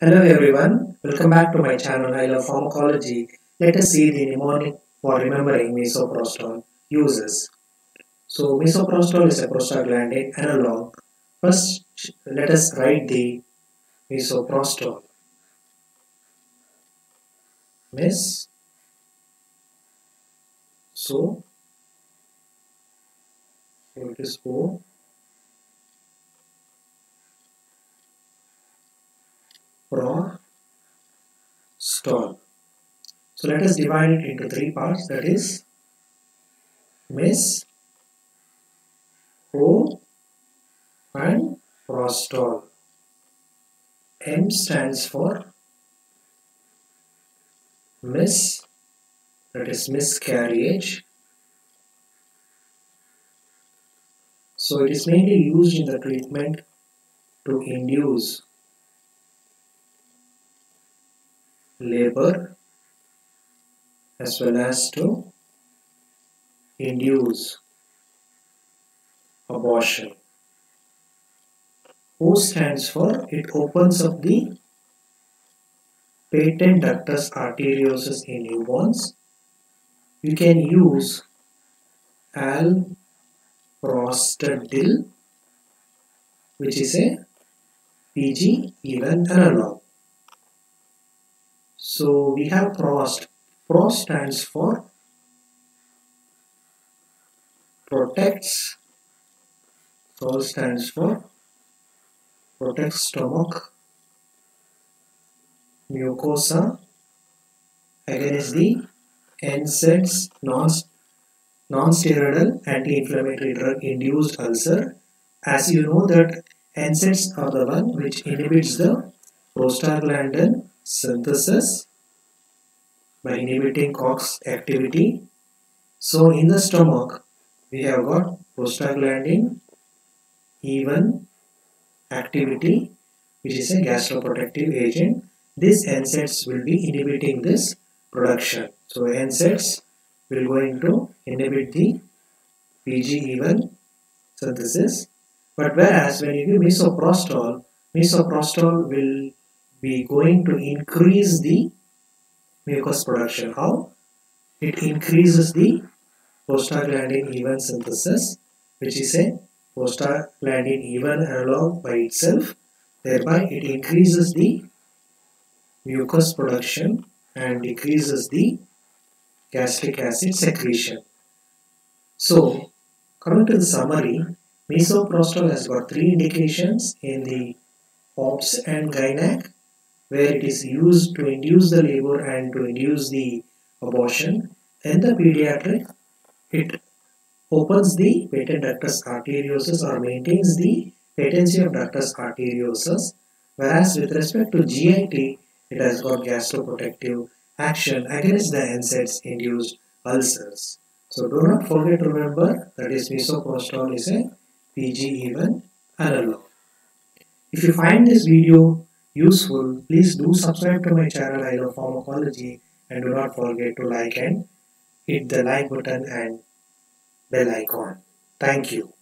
Hello everyone, welcome back to my channel ilovepharmacology. Let us see the mnemonic for remembering misoprostol uses. So misoprostol is a prostaglandin analog. First let us write the misoprostol. Mis so it is O prostol. So let us divide it into three parts, that is mis, o and prostol. M stands for mis, that is miscarriage. So it is mainly used in the treatment to induce labor as well as to induce abortion. O stands for it opens up the patent ductus arteriosus in newborns. You can use alprostadil, which is a PGE1 analog. So we have prost. Prost stands for protects. Sol stands for protects stomach, mucosa against the NSAIDs, non-steroidal anti-inflammatory drug induced ulcer. As you know that NSAIDs are the one which inhibits the prostaglandin synthesis by inhibiting cox activity. So in the stomach we have got prostaglandin E1 activity, which is a gastroprotective agent. These NSAIDs will be inhibiting this production. So NSAIDs will going to inhibit the PGE1 synthesis. But whereas when you give misoprostol, misoprostol will be going to increase the mucus production. How? It increases the prostaglandin E1 synthesis, which is a prostaglandin E1 analog by itself. Thereby it increases the mucus production and decreases the gastric acid secretion. So coming to the summary, misoprostol has got three indications in the OBS and Gynac, where it is used to induce the labor and to induce the abortion. In the pediatric, it opens the patent ductus arteriosus or maintains the patency of ductus arteriosus. Whereas with respect to GIT, it has got gastroprotective action against the NSAIDs induced ulcers. So do not forget to remember that is misoprostol is a PGE1 analog. If you find this video useful, please do subscribe to my channel ilovepharmacology and do not forget to like and hit the like button and bell icon. Thank you.